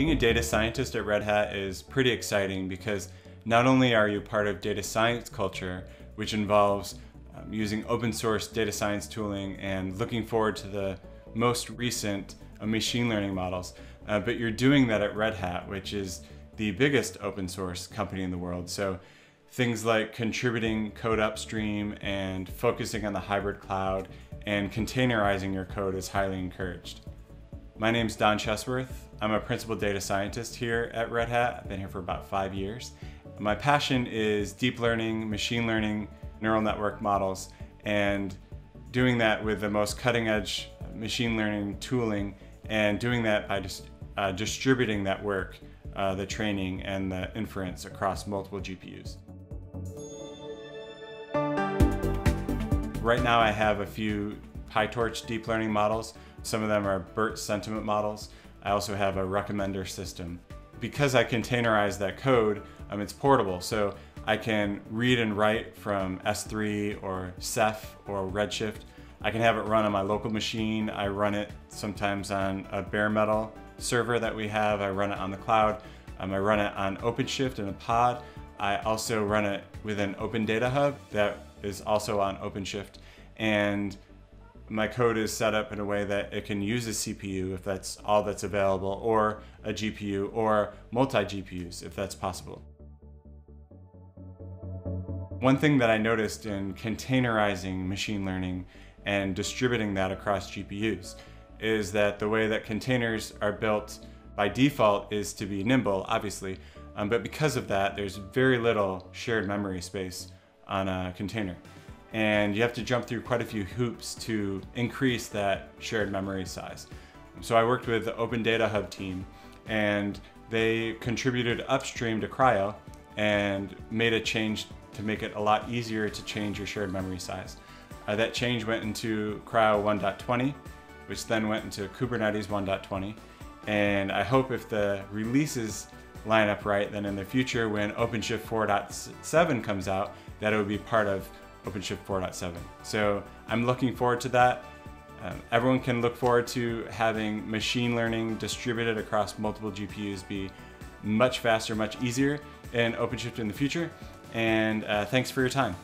Being a data scientist at Red Hat is pretty exciting because not only are you part of data science culture, which involves using open source data science tooling and looking forward to the most recent machine learning models, but you're doing that at Red Hat, which is the biggest open source company in the world. So things like contributing code upstream and focusing on the hybrid cloud and containerizing your code is highly encouraged. My name's Don Chesworth. I'm a principal data scientist here at Red Hat. I've been here for about 5 years. My passion is deep learning, machine learning, neural network models, and doing that with the most cutting edge machine learning tooling, and doing that by just distributing that work, the training and the inference across multiple GPUs. Right now I have a few PyTorch deep learning models. Some of them are BERT sentiment models. I also have a recommender system. Because I containerize that code, it's portable, so I can read and write from S3 or Ceph or Redshift. I can have it run on my local machine. I run it sometimes on a bare metal server that we have. I run it on the cloud. I run it on OpenShift in a pod. I also run it with an Open Data Hub that is also on OpenShift. And my code is set up in a way that it can use a CPU if that's all that's available, or a GPU, or multi-GPUs if that's possible. One thing that I noticed in containerizing machine learning and distributing that across GPUs is that the way that containers are built by default is to be nimble, obviously, but because of that, there's very little shared memory space on a container. And you have to jump through quite a few hoops to increase that shared memory size. So I worked with the Open Data Hub team, and they contributed upstream to CRIU and made a change to make it a lot easier to change your shared memory size. That change went into CRIU 1.20, which then went into Kubernetes 1.20. And I hope if the releases line up right, then in the future when OpenShift 4.7 comes out, that it would be part of OpenShift 4.7. So I'm looking forward to that. Everyone can look forward to having machine learning distributed across multiple GPUs be much faster, much easier in OpenShift in the future. And thanks for your time.